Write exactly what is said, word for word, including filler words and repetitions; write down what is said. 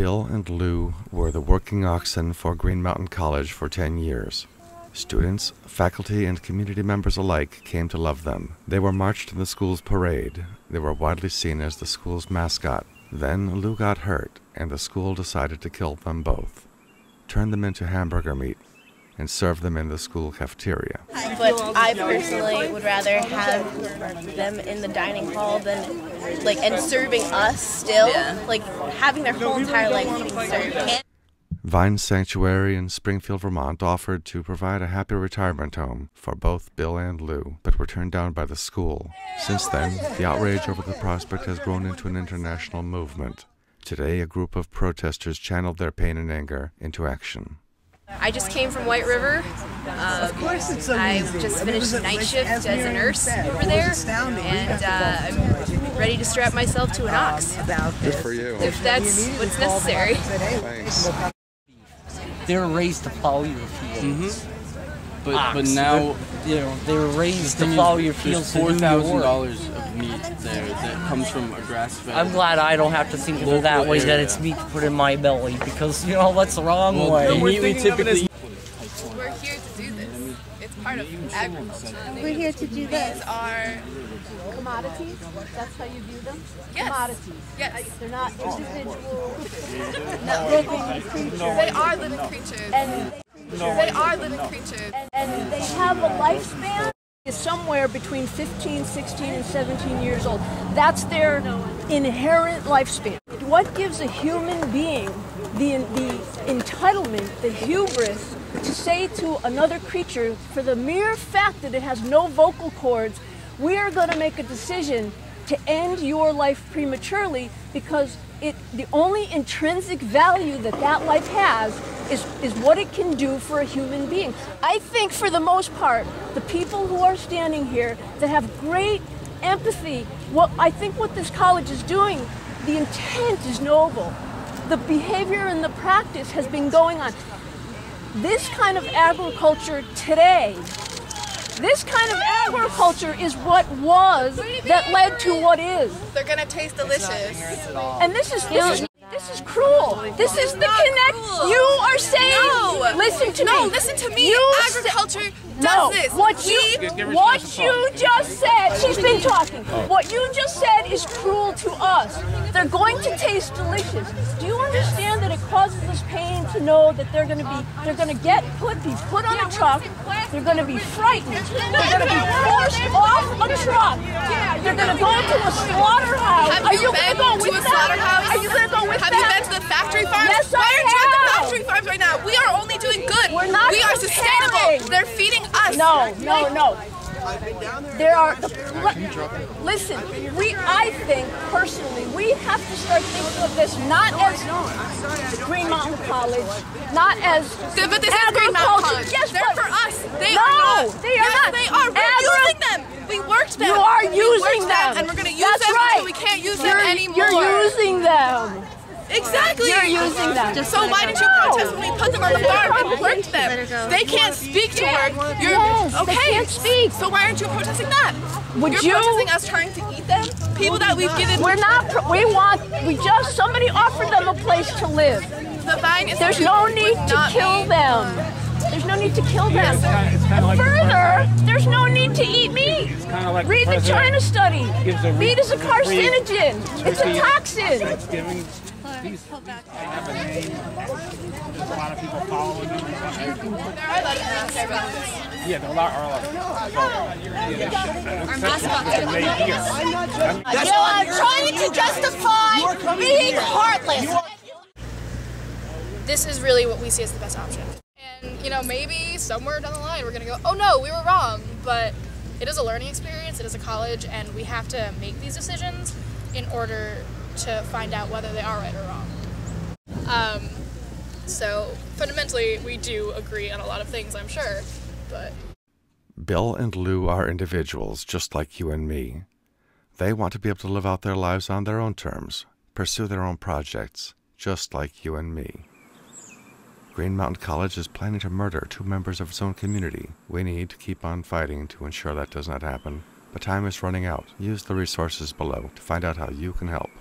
Bill and Lou were the working oxen for Green Mountain College for ten years. Students, faculty, and community members alike came to love them. They were marched in the school's parade. They were widely seen as the school's mascot. Then Lou got hurt, and the school decided to kill them both, turn them into hamburger meat, and serve them in the school cafeteria. But I personally would rather have them in the dining hall than, like, and serving us still, yeah. like, having their whole entire life being served. VINE Sanctuary in Springfield, Vermont offered to provide a happy retirement home for both Bill and Lou, but were turned down by the school. Since then, the outrage over the prospect has grown into an international movement. Today, a group of protesters channeled their pain and anger into action. I just came from White River. Um, of course it's so I just finished a night shift as a nurse over there, and uh, I'm ready to strap myself to an ox. Good for you. If that's what's necessary. Thanks. They're raised to follow your fields. Mm-hmm. But ox. But now you know they were raised to follow your fields. Four thousand dollars of meat there that comes from a grass fed. I'm glad I don't have to think of it that way. Area. That it's meat to put in my belly, because you know that's the wrong well, way. No, we're, we typically we're here to do this. It's part of agriculture. We're here to do this. These are commodities. That's how you view them. Yes. Commodities. Yes. They're not individual. no. living creatures. They are living creatures. And No, they are living no. creatures. And, and they have a lifespan is somewhere between fifteen, sixteen, and seventeen years old. That's their inherent lifespan. What gives a human being the, the entitlement, the hubris, to say to another creature, for the mere fact that it has no vocal cords, we are going to make a decision to end your life prematurely because it, the only intrinsic value that that life has Is, is what it can do for a human being. I think for the most part, the people who are standing here that have great empathy, what I think what this college is doing, the intent is noble. The behavior and the practice has been going on. This kind of agriculture today, this kind of agriculture is what was that led to what is. They're gonna taste delicious. And this is, this is This is cruel. This is the connect. Cruel. You are saying. No. Listen to no, me. No, listen to me. You agriculture does no. this. What you, what you just said. She's been talking. What you just said is cruel to us. They're going to taste delicious. Do you understand that it causes us pain to know that they're going to be, they're going to get put, be put on a truck. They're going to be frightened. They're going to be forced off a truck. They're going to go into a slaughterhouse. Have you, you been go to a slaughterhouse? Are you going to go with Have them? You been to the factory farms? Yes, Why I aren't have. you at the factory farms right now? We are only doing good. We're not we are sustainable. They're feeding us. No, no, no. There are the, listen. We, I think personally, we have to start thinking of this not as Green Mountain College, not as Good, but this is Green Mountain College. Yes, they're for us. They no, are not. They are yes, not. They are. We're using them. We worked them. You are using them, and we're going to use That's them right. until we can't use you're, them anymore. You're using them. Exactly. You're using them. Just so why did you protest when we put them on the farm and worked them? They can't speak to work. You're, yes, okay. They can't speak. So why aren't you protesting that? Would You're you? protesting us trying to eat them? People that we've given. We're not. Pro we want. We just. Somebody offered them a place to live. The vine is. There's no need to kill them. There's no need to kill them. Further, there's no need to eat meat. Read the China Study. Meat is a carcinogen. It's a toxin. Please. There's a lot of people following them and stuff. There are a lot of things there about this. Yeah, there are a lot of people. So I'm trying to justify being heartless. This is really what we see as the best option. And, you know, maybe somewhere down the line we're going to go, oh no, we were wrong. But it is a learning experience, it is a college, and we have to make these decisions in order to find out whether they are right or wrong. Um, so fundamentally, we do agree on a lot of things, I'm sure, but... Bill and Lou are individuals, just like you and me. They want to be able to live out their lives on their own terms, pursue their own projects, just like you and me. Green Mountain College is planning to murder two members of its own community. We need to keep on fighting to ensure that does not happen, but time is running out. Use the resources below to find out how you can help.